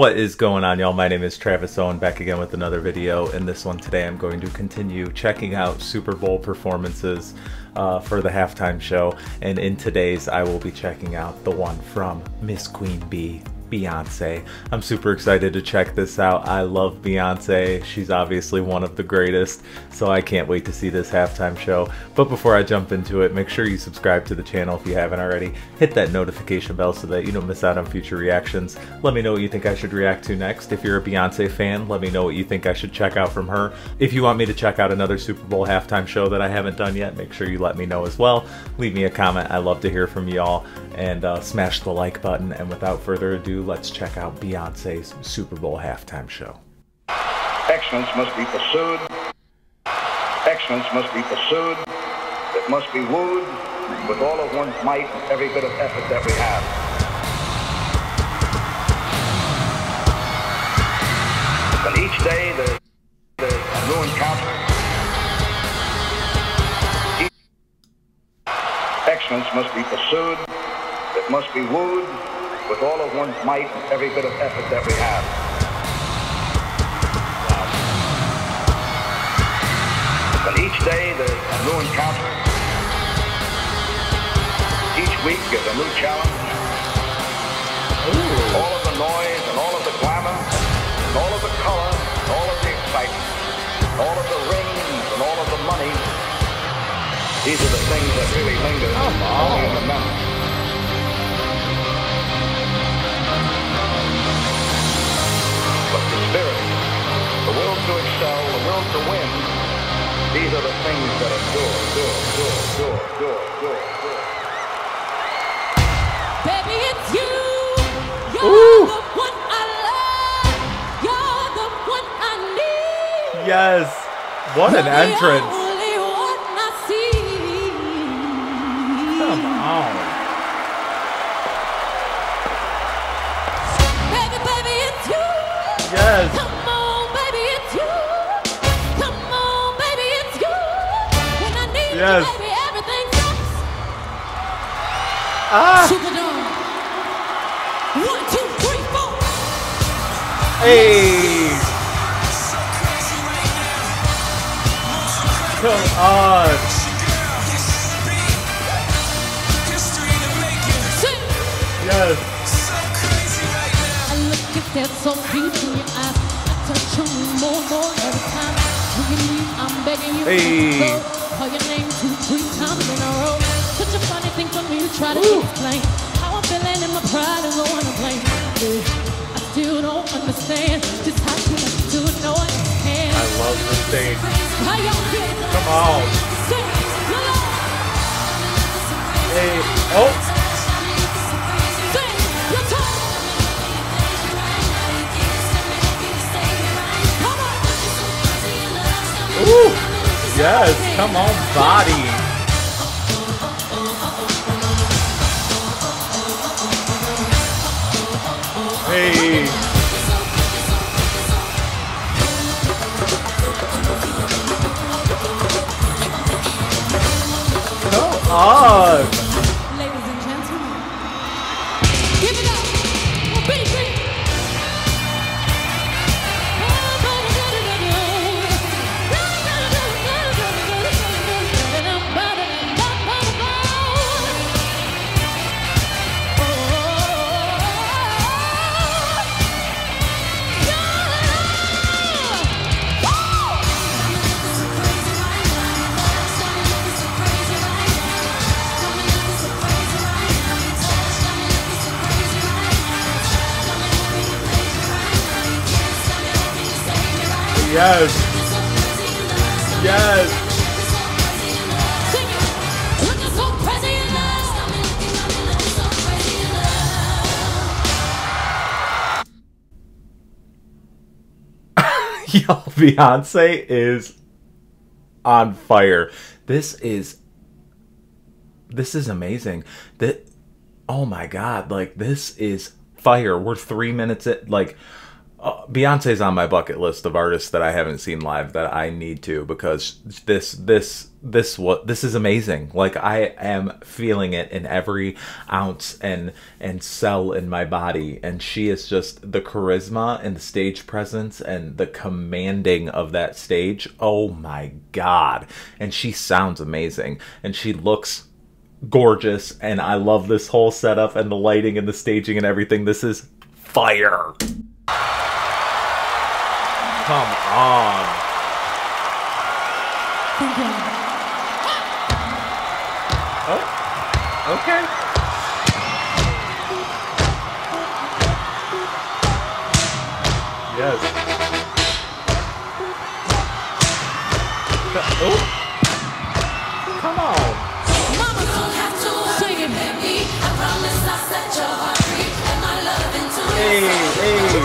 What is going on, y'all? My name is Travis Owen, back again with another video. In this one today, I'm going to continue checking out Super Bowl performances for the halftime show. And in today's, I will be checking out the one from Miss Queen Bee, Beyonce. I'm super excited to check this out. I love Beyonce. She's obviously one of the greatest, so I can't wait to see this halftime show. But before I jump into it, make sure you subscribe to the channel if you haven't already. Hit that notification bell so that you don't miss out on future reactions. Let me know what you think I should react to next. If you're a Beyonce fan, let me know what you think I should check out from her. If you want me to check out another Super Bowl halftime show that I haven't done yet, make sure you let me know as well. Leave me a comment. I love to hear from y'all, and smash the like button. And without further ado, let's check out Beyonce's Super Bowl halftime show. Excellence must be pursued. Excellence must be pursued. It must be wooed with all of one's might and every bit of effort that we have. And each day there's a new encounter. Excellence must be pursued. It must be wooed with all of one's might and every bit of effort that we have. And each day there's a new encounter. Each week is a new challenge. Ooh. All of the noise and all of the glamour, and all of the color, and all of the excitement, and all of the rings and all of the money. These are the things that really linger only in the memory. The will to excel, the will to win. These are the things that endure. Baby, it's you. You're the one I love. You're the one I need. Yes. What an entrance. Only one I see. Come on. Yes. Come on, baby, it's you. Come on, baby, it's you. When I need you, baby, everything stops. Superdome. 1, 2, 3, 4. Hey. Come on. Yes. There's so beautiful in your eyes. I touch you more every time. When you leave, I'm begging you. Hey. Call your name 2, 3 times in a row. Such a funny thing for me to try to explain. How I'm feeling and my pride is going to blame. I still don't understand just how you do it, no one can. I love this thing. How y'all feel? Come on. Hey. Oh. Ooh. Yes, come on, body. Hey. Come on. Ladies and gentlemen, give it up for BG. Yes. Yes. Yo, Beyonce is on fire. This is amazing. That, oh my God, like, this is fire. We're 3 minutes in, like, Beyonce's on my bucket list of artists that I haven't seen live that I need to, because this is amazing. Like, I am feeling it in every ounce and cell in my body, and she is just the charisma and the stage presence and the commanding of that stage. Oh my God. And she sounds amazing and she looks gorgeous, and I love this whole setup and the lighting and the staging and everything. This is fire. Come on. Oh, okay. Yes. Oh. Come on. Mama don't have to worry, baby. I promise I'll set your heart free and my love into your soul. Hey, hey.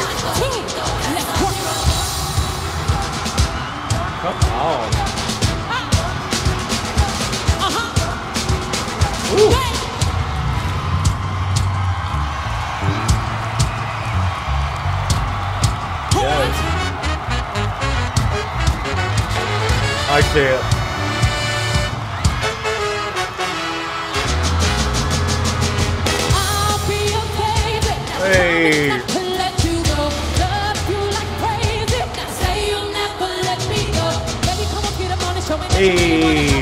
Come on. Ooh. Yes. I can't. I'll be okay, but hey. Hey. Hey.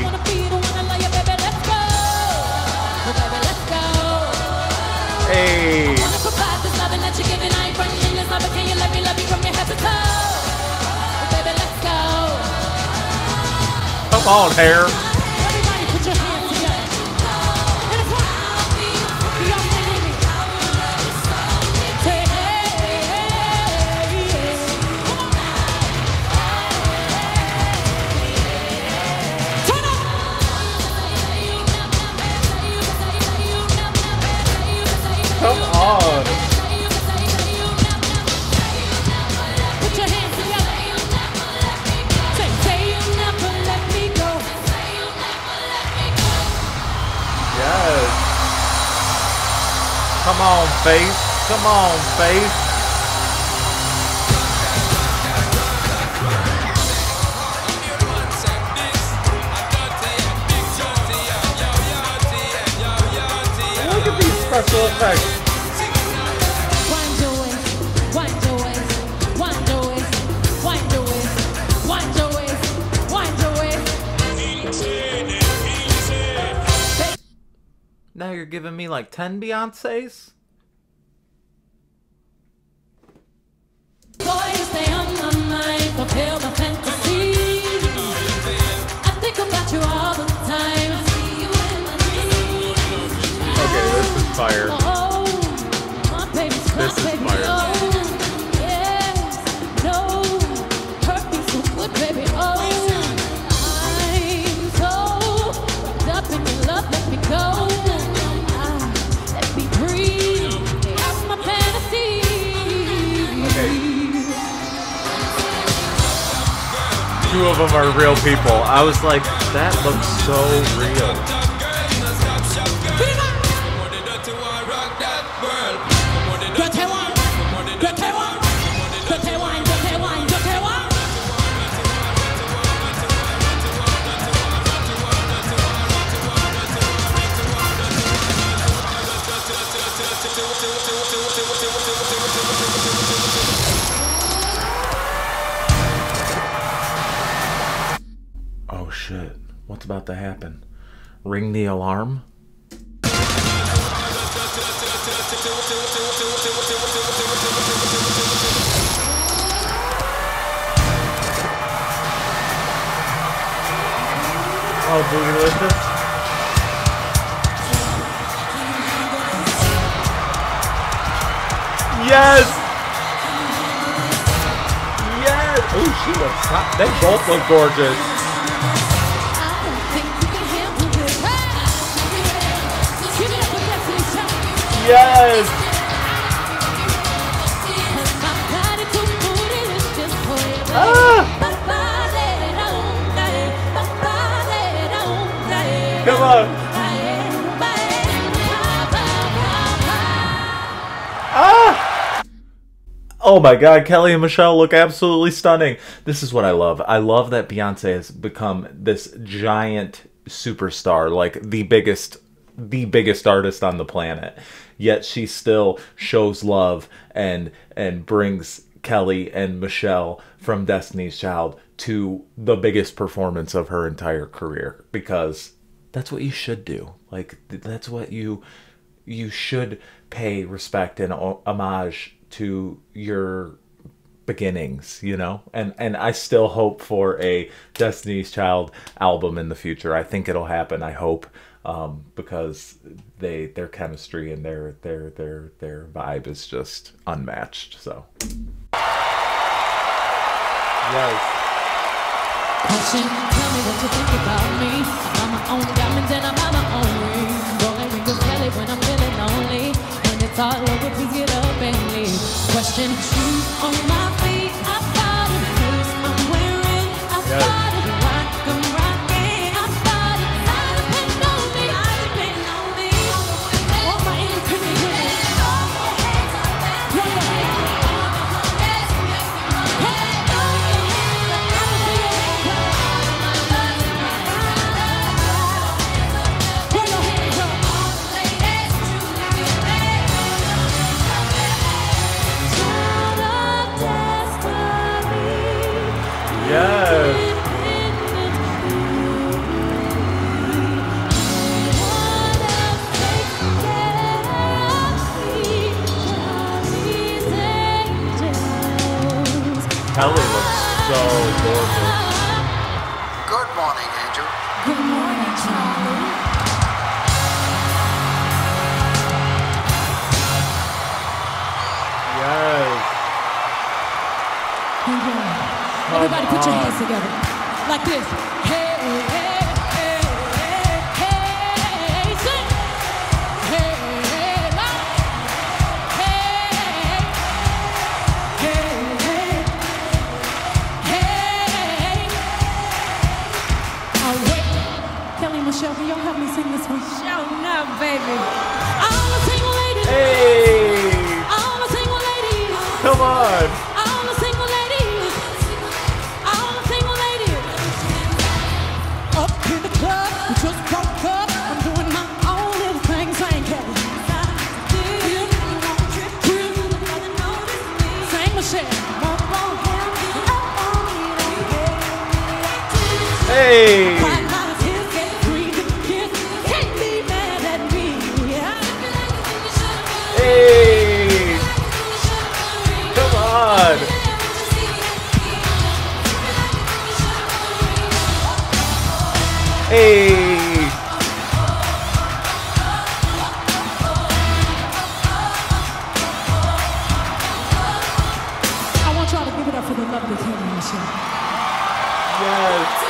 Come on, hair. Come on, face. Come on, face. Look at these special effects. Now you're giving me like 10 Beyoncés? Okay, this is fire. This is fire. Two of them are real people. I was like, that looks so real. Shit, what's about to happen? Ring the alarm? Oh, booty lifter. Yes! Yes! Ooh, she looks hot. They both look gorgeous. Yes! Ah! Come on! Ah! Oh my God, Kelly and Michelle look absolutely stunning. This is what I love. I love that Beyonce has become this giant superstar, like the biggest artist on the planet. Yet she still shows love and brings Kelly and Michelle from Destiny's Child to the biggest performance of her entire career, because that's what you should do. Like, that's what you should pay respect and homage to your beginnings, you know? And I still hope for a Destiny's Child album in the future. I think it'll happen, I hope, because their chemistry and their vibe is just unmatched, so. Yes. Tell me what you think about me. I'm my own diamonds and I'm my own ring. Rolling with the Kelly when I'm feeling lonely. When it's all over, please get up and leave. Question two on my feet. I've got it. Blues I'm wearing. I've got it. Rock, I'm rocking. I've got it. I depend on me. I depend on me. All my independence. Throw your hands up. Kelly looks so gorgeous. Good morning, Angel. Good morning, Charlie. Yes. Yeah. Everybody put your hands together. Like this. Hey, hey, hey, hey, hey, sing. Hey, hey, hey, hey, hey. Michelle, can you help me sing this one? Shout out, baby. All the single ladies. Hey. All the single ladies. Come on. All the single ladies. All the single ladies. Up to the club. We just broke up. I'm doing my own little thing. Sang Kelly. Sang Michelle. Hey. Hey. I want y'all to give it up for the lovely Kelly and Michelle. Yes.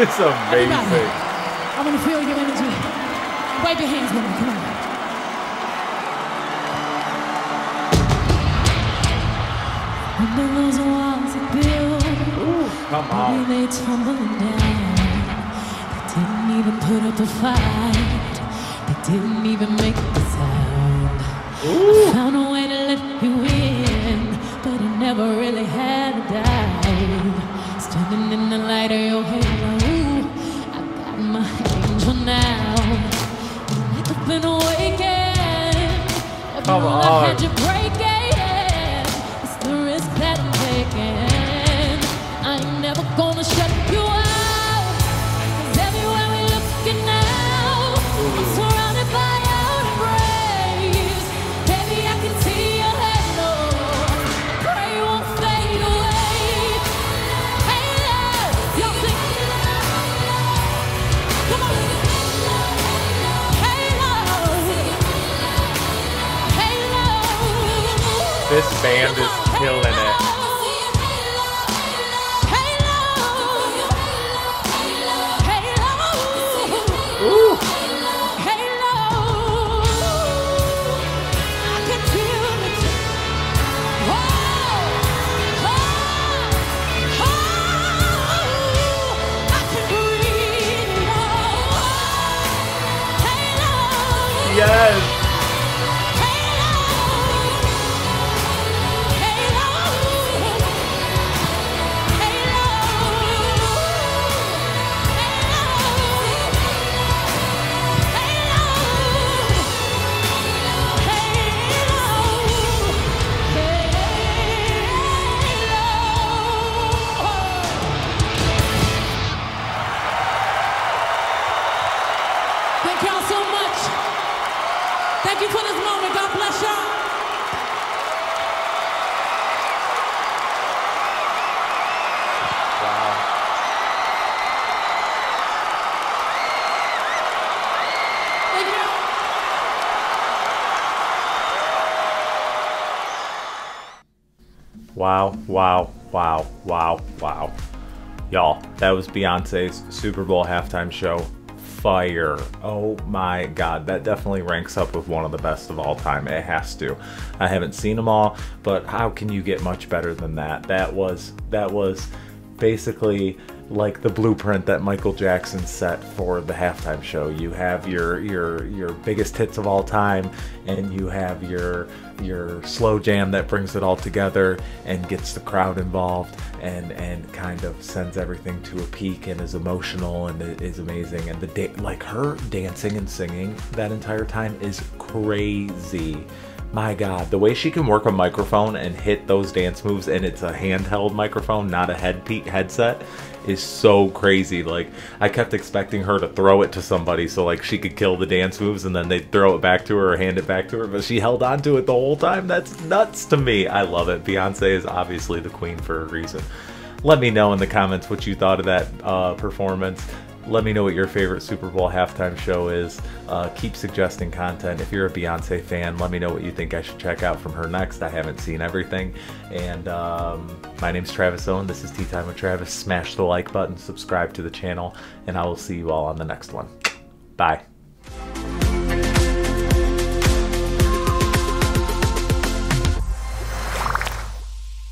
It's amazing. Everybody, I want to feel your energy. Wave your hands with me. Come on. And then those walls are built. Ooh, come on. They tumbling down. They didn't even put up a fight. They didn't even make a sound. Ooh. I found a way to let you in, but I never really had a dive. Standing in the light of your halo. My angel now, I've been awakened. Come on. I had you breaking. It's the risk that I'm taking. I ain't never gonna shut you out. 'Cause everywhere we're looking now, I'm surrounded by our praise. I'm just killing it. Thank you for this moment. God bless y'all. Wow. Thank you. Wow, wow, wow, wow, wow. Y'all, that was Beyonce's Super Bowl halftime show. Fire. Oh my god, that definitely ranks up with one of the best of all time. It has to. I haven't seen them all, but how can you get much better than that? That was basically like the blueprint that Michael Jackson set for the halftime show. You have your biggest hits of all time, and you have your slow jam that brings it all together and gets the crowd involved and kind of sends everything to a peak and is emotional and is amazing. And like her dancing and singing that entire time is crazy. My god, the way she can work a microphone and hit those dance moves, and it's a handheld microphone, not a headset, is so crazy. Like, I kept expecting her to throw it to somebody so like she could kill the dance moves and then they'd throw it back to her or hand it back to her, but she held on to it the whole time. That's nuts to me. I love it. Beyonce is obviously the queen for a reason. Let me know in the comments what you thought of that performance. Let me know what your favorite Super Bowl halftime show is. Keep suggesting content. If you're a Beyonce fan, let me know what you think I should check out from her next. I haven't seen everything. And my name's Travis Owen. This is Tea Time with Travis. Smash the like button, subscribe to the channel, and I will see you all on the next one. Bye.